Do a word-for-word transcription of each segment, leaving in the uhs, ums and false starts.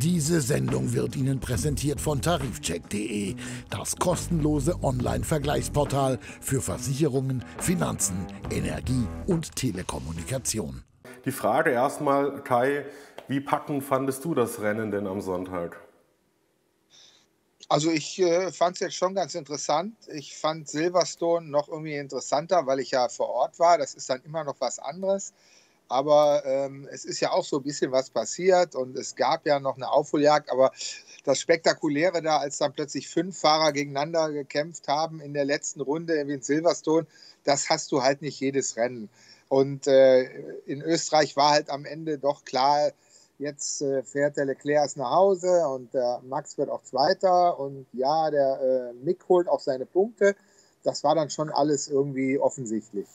Diese Sendung wird Ihnen präsentiert von tarifcheck punkt de, das kostenlose Online-Vergleichsportal für Versicherungen, Finanzen, Energie und Telekommunikation. Die Frage erstmal, Kai, wie packend fandest du das Rennen denn am Sonntag? Also ich äh, fand es jetzt schon ganz interessant. Ich fand Silverstone noch irgendwie interessanter, weil ich ja vor Ort war. Das ist dann immer noch was anderes. Aber ähm, es ist ja auch so ein bisschen was passiert und es gab ja noch eine Aufholjagd. Aber das Spektakuläre da, als dann plötzlich fünf Fahrer gegeneinander gekämpft haben in der letzten Runde in Silverstone, das hast du halt nicht jedes Rennen. Und äh, in Österreich war halt am Ende doch klar, jetzt äh, fährt der Leclerc erst nach Hause und der Max wird auch Zweiter. Und ja, der äh, Mick holt auch seine Punkte. Das war dann schon alles irgendwie offensichtlich.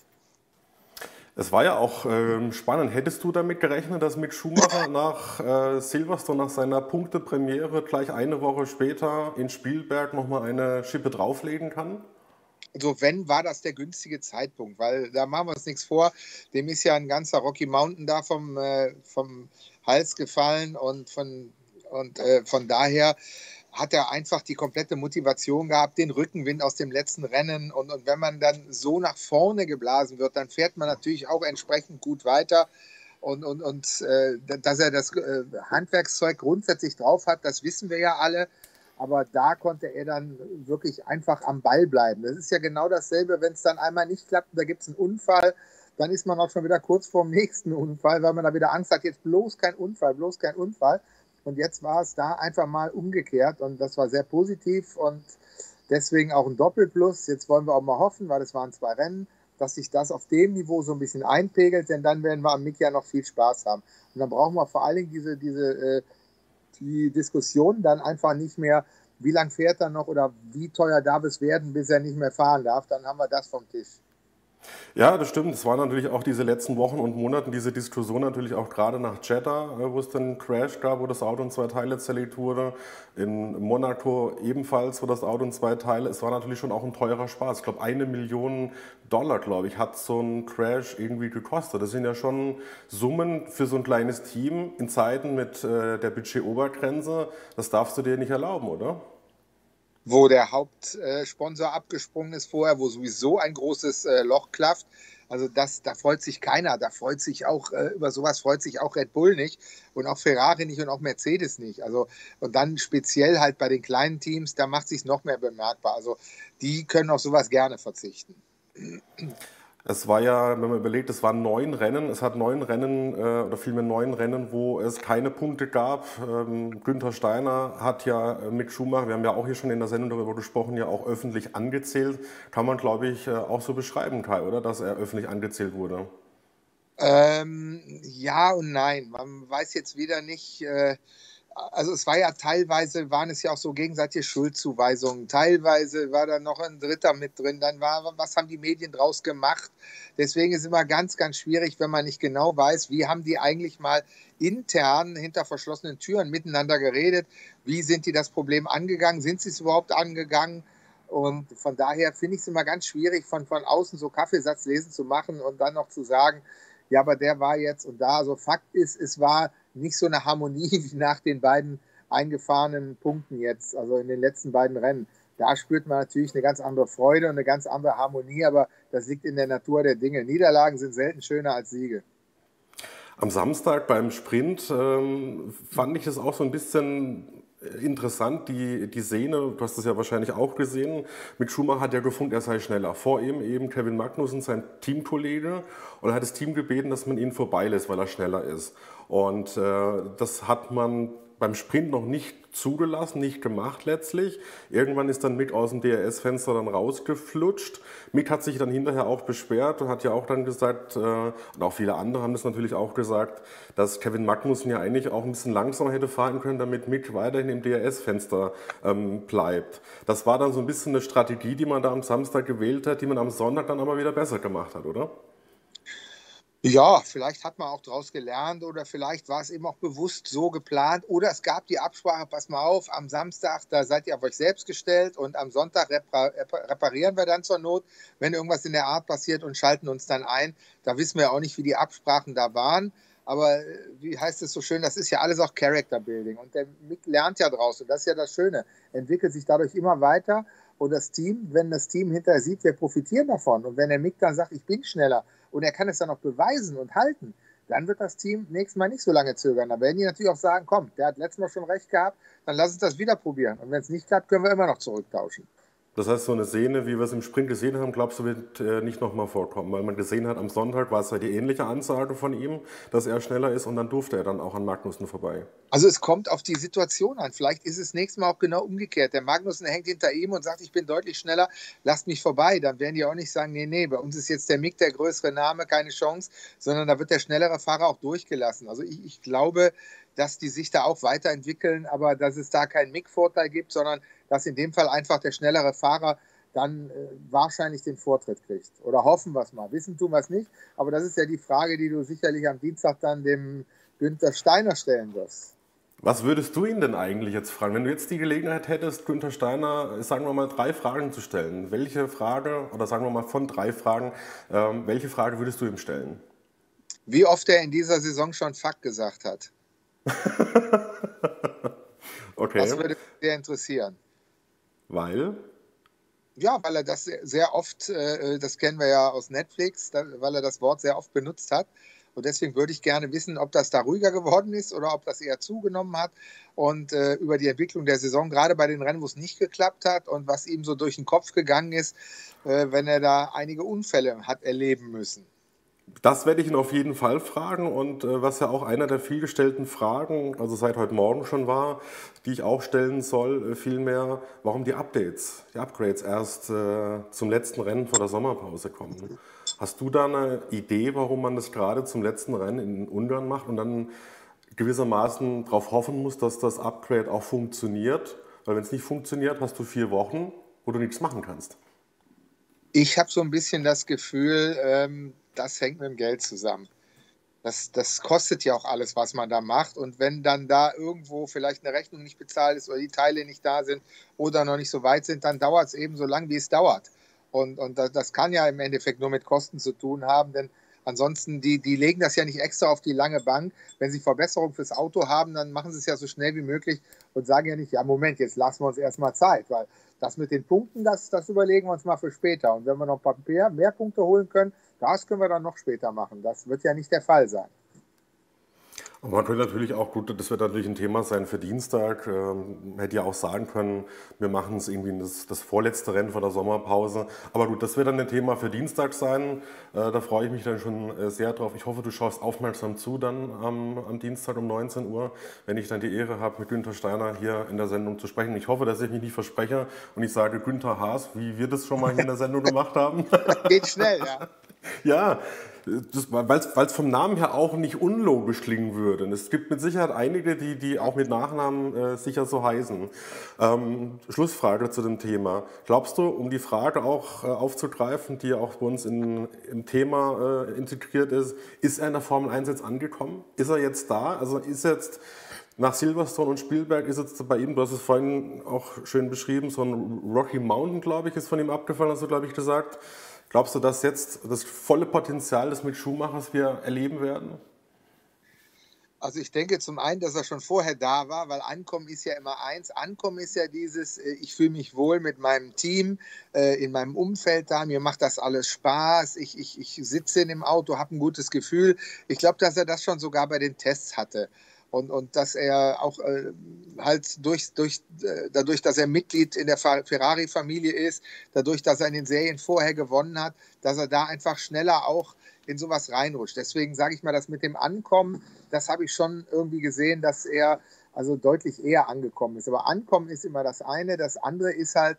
Es war ja auch ähm, spannend. Hättest du damit gerechnet, dass Mick Schumacher nach äh, Silverstone, nach seiner Punktepremiere, gleich eine Woche später in Spielberg nochmal eine Schippe drauflegen kann? Also wenn, war das der günstige Zeitpunkt, weil da machen wir uns nichts vor. Dem ist ja ein ganzer Rocky Mountain da vom, äh, vom Hals gefallen und, von, und äh, von daher hat er einfach die komplette Motivation gehabt, den Rückenwind aus dem letzten Rennen. Und, und wenn man dann so nach vorne geblasen wird, dann fährt man natürlich auch entsprechend gut weiter. Und, und, und äh, dass er das äh, Handwerkszeug grundsätzlich drauf hat, das wissen wir ja alle. Aber da konnte er dann wirklich einfach am Ball bleiben. Das ist ja genau dasselbe, wenn es dann einmal nicht klappt, da gibt es einen Unfall, dann ist man auch schon wieder kurz vor dem nächsten Unfall, weil man da wieder Angst hat, jetzt bloß kein Unfall, bloß kein Unfall. Und jetzt war es da einfach mal umgekehrt und das war sehr positiv und deswegen auch ein Doppelplus. Jetzt wollen wir auch mal hoffen, weil es waren zwei Rennen, dass sich das auf dem Niveau so ein bisschen einpegelt, denn dann werden wir am Mick ja noch viel Spaß haben. Und dann brauchen wir vor allen Dingen diese, diese äh, die Diskussion dann einfach nicht mehr, wie lang fährt er noch oder wie teuer darf es werden, bis er nicht mehr fahren darf. Dann haben wir das vom Tisch. Ja, das stimmt. Es war natürlich auch diese letzten Wochen und Monaten diese Diskussion natürlich auch gerade nach Jedda, wo es dann einen Crash gab, wo das Auto in zwei Teile zerlegt wurde. In Monaco ebenfalls, wo das Auto in zwei Teile. Es war natürlich schon auch ein teurer Spaß. Ich glaube, eine Million Dollar, glaube ich, hat so ein Crash irgendwie gekostet. Das sind ja schon Summen für so ein kleines Team in Zeiten mit äh, der Budget-Obergrenze. Das darfst du dir nicht erlauben, oder? Wo der Hauptsponsor abgesprungen ist vorher, wo sowieso ein großes Loch klafft. Also das, da freut sich keiner, da freut sich auch, über sowas freut sich auch Red Bull nicht und auch Ferrari nicht und auch Mercedes nicht. Also, und dann speziell halt bei den kleinen Teams, da macht sich's noch mehr bemerkbar. Also die können auf sowas gerne verzichten. Es war ja, wenn man überlegt, es waren neun Rennen, es hat neun Rennen, oder vielmehr neun Rennen, wo es keine Punkte gab. Günther Steiner hat ja mit Schumacher, wir haben ja auch hier schon in der Sendung darüber gesprochen, ja auch öffentlich angezählt. Kann man, glaube ich, auch so beschreiben, Kai, oder? Dass er öffentlich angezählt wurde. Ähm, ja und nein. Man weiß jetzt wieder nicht... Äh Also es war ja teilweise, waren es ja auch so gegenseitige Schuldzuweisungen, teilweise war da noch ein Dritter mit drin, dann war, was haben die Medien draus gemacht? Deswegen ist es immer ganz, ganz schwierig, wenn man nicht genau weiß, wie haben die eigentlich mal intern hinter verschlossenen Türen miteinander geredet, wie sind die das Problem angegangen, sind sie es überhaupt angegangen? Und von daher finde ich es immer ganz schwierig, von, von außen so Kaffeesatzlesen zu machen und dann noch zu sagen, ja, aber der war jetzt und da. Also Fakt ist, es war nicht so eine Harmonie wie nach den beiden eingefahrenen Punkten jetzt, also in den letzten beiden Rennen. Da spürt man natürlich eine ganz andere Freude und eine ganz andere Harmonie, aber das liegt in der Natur der Dinge. Niederlagen sind selten schöner als Siege. Am Samstag beim Sprint ähm, fand ich es auch so ein bisschen... interessant, die, die Szene, du hast es ja wahrscheinlich auch gesehen, mit Schumacher hat er gefunkt, er sei schneller. Vor ihm eben Kevin Magnussen, sein Teamkollege, und er hat das Team gebeten, dass man ihn vorbeilässt, weil er schneller ist. Und äh, das hat man beim Sprint noch nicht zugelassen, nicht gemacht letztlich. Irgendwann ist dann Mick aus dem D R S-Fenster dann rausgeflutscht. Mick hat sich dann hinterher auch beschwert und hat ja auch dann gesagt, äh, und auch viele andere haben das natürlich auch gesagt, dass Kevin Magnussen ja eigentlich auch ein bisschen langsamer hätte fahren können, damit Mick weiterhin im D R S-Fenster ähm, bleibt. Das war dann so ein bisschen eine Strategie, die man da am Samstag gewählt hat, die man am Sonntag dann aber wieder besser gemacht hat, oder? Ja, vielleicht hat man auch daraus gelernt oder vielleicht war es eben auch bewusst so geplant oder es gab die Absprache, pass mal auf, am Samstag, da seid ihr auf euch selbst gestellt und am Sonntag reparieren wir dann zur Not, wenn irgendwas in der Art passiert und schalten uns dann ein. Da wissen wir auch nicht, wie die Absprachen da waren, Aber wie heißt es so schön, das ist ja alles auch Character Building und der Mick lernt ja draus und das ist ja das Schöne, entwickelt sich dadurch immer weiter und das Team, wenn das Team hinterher sieht, wir profitieren davon und wenn der Mick dann sagt, ich bin schneller und er kann es dann noch beweisen und halten, dann wird das Team nächstes Mal nicht so lange zögern. Da werden die natürlich auch sagen, komm, der hat letztes Mal schon recht gehabt, dann lass uns das wieder probieren und wenn es nicht klappt, können wir immer noch zurücktauschen. Das heißt, so eine Szene, wie wir es im Sprint gesehen haben, glaubst du, wird äh, nicht nochmal vorkommen? Weil man gesehen hat, am Sonntag war es halt die ähnliche Ansage von ihm, dass er schneller ist und dann durfte er dann auch an Magnussen vorbei. Also es kommt auf die Situation an. Vielleicht ist es nächstes Mal auch genau umgekehrt. Der Magnussen hängt hinter ihm und sagt, ich bin deutlich schneller, lasst mich vorbei. Dann werden die auch nicht sagen, nee, nee, bei uns ist jetzt der Mick der größere Name, keine Chance, sondern da wird der schnellere Fahrer auch durchgelassen. Also ich, ich glaube, dass die sich da auch weiterentwickeln, aber dass es da keinen Mick-Vorteil gibt, sondern dass in dem Fall einfach der schnellere Fahrer dann äh, wahrscheinlich den Vortritt kriegt. Oder hoffen wir es mal. Wissen tun wir es nicht. Aber das ist ja die Frage, die du sicherlich am Dienstag dann dem Günther Steiner stellen wirst. Was würdest du ihn denn eigentlich jetzt fragen? Wenn du jetzt die Gelegenheit hättest, Günther Steiner, sagen wir mal, drei Fragen zu stellen. Welche Frage, oder sagen wir mal von drei Fragen, ähm, welche Frage würdest du ihm stellen? Wie oft er in dieser Saison schon Fuck gesagt hat. Okay. Das würde mich sehr interessieren. Weil? Ja, weil er das sehr oft, das kennen wir ja aus Netflix, weil er das Wort sehr oft benutzt hat. Und deswegen würde ich gerne wissen, ob das da ruhiger geworden ist oder ob das eher zugenommen hat. Und über die Entwicklung der Saison, gerade bei den Rennen, wo es nicht geklappt hat und was ihm so durch den Kopf gegangen ist, wenn er da einige Unfälle hat erleben müssen. Das werde ich ihn auf jeden Fall fragen und äh, was ja auch einer der vielgestellten Fragen, also seit heute Morgen schon war, die ich auch stellen soll, äh, vielmehr, warum die Updates, die Upgrades erst äh, zum letzten Rennen vor der Sommerpause kommen. Hast du da eine Idee, warum man das gerade zum letzten Rennen in Ungarn macht und dann gewissermaßen darauf hoffen muss, dass das Upgrade auch funktioniert? Weil wenn es nicht funktioniert, hast du vier Wochen, wo du nichts machen kannst. Ich habe so ein bisschen das Gefühl, ähm das hängt mit dem Geld zusammen. Das, das kostet ja auch alles, was man da macht. Und wenn dann da irgendwo vielleicht eine Rechnung nicht bezahlt ist oder die Teile nicht da sind oder noch nicht so weit sind, dann dauert es eben so lange, wie es dauert. Und, und das, das kann ja im Endeffekt nur mit Kosten zu tun haben, denn ansonsten, die, die legen das ja nicht extra auf die lange Bank. Wenn sie Verbesserungen fürs Auto haben, dann machen sie es ja so schnell wie möglich und sagen ja nicht, ja Moment, jetzt lassen wir uns erstmal Zeit, weil das mit den Punkten, das, das überlegen wir uns mal für später. Und wenn wir noch ein paar mehr, mehr Punkte holen können, das können wir dann noch später machen. Das wird ja nicht der Fall sein. Aber man könnte natürlich auch, gut, das wird natürlich ein Thema sein für Dienstag, ähm, hätte ja auch sagen können, wir machen es irgendwie das, das vorletzte Rennen vor der Sommerpause. Aber gut, das wird dann ein Thema für Dienstag sein, äh, da freue ich mich dann schon äh, sehr drauf. Ich hoffe, du schaust aufmerksam zu dann ähm, am Dienstag um neunzehn Uhr, wenn ich dann die Ehre habe, mit Günther Steiner hier in der Sendung zu sprechen. Ich hoffe, dass ich mich nicht verspreche und ich sage Günther Haas, wie wir das schon mal hier in der Sendung gemacht haben. Geht schnell, ja. Ja, weil es vom Namen her auch nicht unlogisch klingen würde. Es gibt mit Sicherheit einige, die, die auch mit Nachnamen äh, sicher so heißen. Ähm, Schlussfrage zu dem Thema. Glaubst du, um die Frage auch äh, aufzugreifen, die ja auch bei uns in, im Thema äh, integriert ist, ist er in der Formel eins jetzt angekommen? Ist er jetzt da? Also ist jetzt nach Silverstone und Spielberg, ist jetzt bei ihm, du hast es vorhin auch schön beschrieben, so ein Rocky Mountain, glaube ich, ist von ihm abgefallen, hast du, glaube ich, gesagt. Glaubst du, dass jetzt das volle Potenzial des Mick Schumachers wir erleben werden? Also ich denke zum einen, dass er schon vorher da war, weil Ankommen ist ja immer eins. Ankommen ist ja dieses, ich fühle mich wohl mit meinem Team, in meinem Umfeld da, mir macht das alles Spaß, ich, ich, ich sitze in dem Auto, habe ein gutes Gefühl. Ich glaube, dass er das schon sogar bei den Tests hatte. Und, und dass er auch äh, halt durch, durch, dadurch, dass er Mitglied in der Ferrari-Familie ist, dadurch, dass er in den Serien vorher gewonnen hat, dass er da einfach schneller auch in sowas reinrutscht. Deswegen sage ich mal, das mit dem Ankommen, das habe ich schon irgendwie gesehen, dass er also deutlich eher angekommen ist. Aber Ankommen ist immer das eine, das andere ist halt,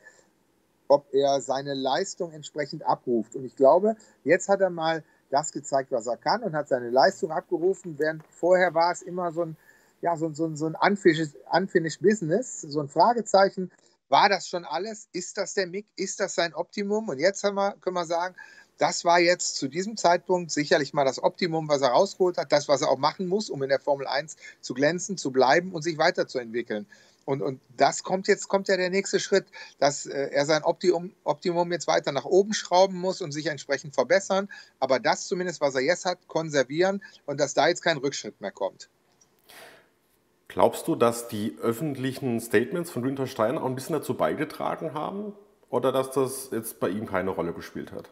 ob er seine Leistung entsprechend abruft. Und ich glaube, jetzt hat er mal das gezeigt, was er kann und hat seine Leistung abgerufen, während vorher war es immer so ein, ja, so, so, so ein unfinished, unfinished Business, so ein Fragezeichen. War das schon alles? Ist das der Mick? Ist das sein Optimum? Und jetzt haben wir, können wir sagen, Das war jetzt zu diesem Zeitpunkt sicherlich mal das Optimum, was er rausgeholt hat, das, was er auch machen muss, um in der Formel eins zu glänzen, zu bleiben und sich weiterzuentwickeln. Und, und das kommt jetzt, kommt ja der nächste Schritt, dass äh, er sein Optimum, Optimum jetzt weiter nach oben schrauben muss und sich entsprechend verbessern. Aber das zumindest, was er jetzt hat, konservieren und dass da jetzt kein Rückschritt mehr kommt. Glaubst du, dass die öffentlichen Statements von Günther Steiner auch ein bisschen dazu beigetragen haben oder dass das jetzt bei ihm keine Rolle gespielt hat?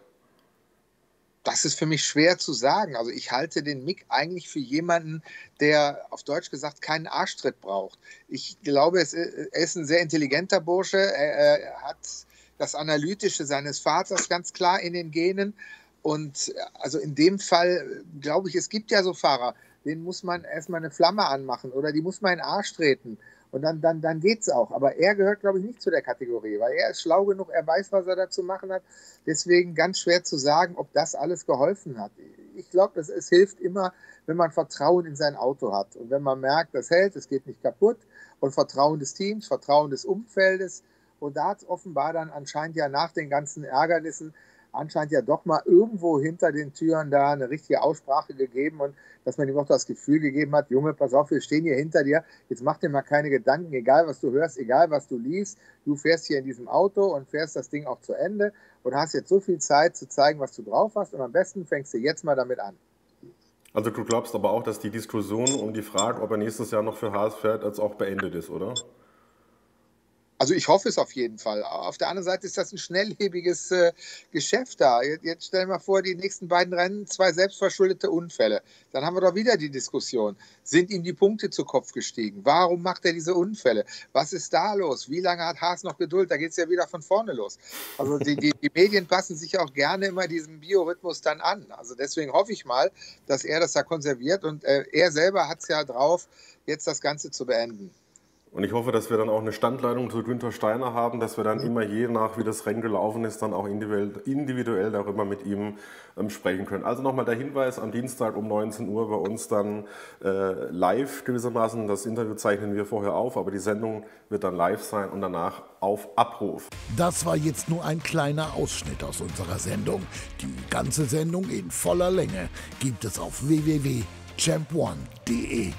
Das ist für mich schwer zu sagen. Also ich halte den Mick eigentlich für jemanden, der auf Deutsch gesagt keinen Arschtritt braucht. Ich glaube, er ist ein sehr intelligenter Bursche. Er hat das Analytische seines Vaters ganz klar in den Genen. Und also in dem Fall glaube ich, es gibt ja so Fahrer, denen muss man erstmal eine Flamme anmachen oder die muss man in den Arsch treten. Und dann, dann, dann geht es auch. Aber er gehört, glaube ich, nicht zu der Kategorie, weil er ist schlau genug, er weiß, was er da zu machen hat. Deswegen ganz schwer zu sagen, ob das alles geholfen hat. Ich glaube, es hilft immer, wenn man Vertrauen in sein Auto hat. Und wenn man merkt, das hält, es geht nicht kaputt. Und Vertrauen des Teams, Vertrauen des Umfeldes. Und da hat es offenbar dann anscheinend ja nach den ganzen Ärgernissen anscheinend ja doch mal irgendwo hinter den Türen da eine richtige Aussprache gegeben und dass man ihm auch das Gefühl gegeben hat, Junge, pass auf, wir stehen hier hinter dir, jetzt mach dir mal keine Gedanken, egal was du hörst, egal was du liest, du fährst hier in diesem Auto und fährst das Ding auch zu Ende und hast jetzt so viel Zeit zu zeigen, was du drauf hast und am besten fängst du jetzt mal damit an. Also du glaubst aber auch, dass die Diskussion um die Frage, ob er nächstes Jahr noch für Haas fährt, als auch beendet ist, oder? Also ich hoffe es auf jeden Fall. Auf der anderen Seite ist das ein schnelllebiges äh, Geschäft da. Jetzt, jetzt stell dir mal vor, die nächsten beiden Rennen, zwei selbstverschuldete Unfälle. Dann haben wir doch wieder die Diskussion. Sind ihm die Punkte zu Kopf gestiegen? Warum macht er diese Unfälle? Was ist da los? Wie lange hat Haas noch Geduld? Da geht es ja wieder von vorne los. Also die, die, die Medien passen sich auch gerne immer diesem Biorhythmus dann an. Also deswegen hoffe ich mal, dass er das da konserviert. Und äh, er selber hat es ja drauf, jetzt das Ganze zu beenden. Und ich hoffe, dass wir dann auch eine Standleitung zu Günther Steiner haben, dass wir dann immer je nach, wie das Rennen gelaufen ist, dann auch individuell darüber mit ihm ähm, sprechen können. Also nochmal der Hinweis, am Dienstag um neunzehn Uhr bei uns dann äh, live gewissermaßen. Das Interview zeichnen wir vorher auf, aber die Sendung wird dann live sein und danach auf Abruf. Das war jetzt nur ein kleiner Ausschnitt aus unserer Sendung. Die ganze Sendung in voller Länge gibt es auf w w w punkt champ one punkt de.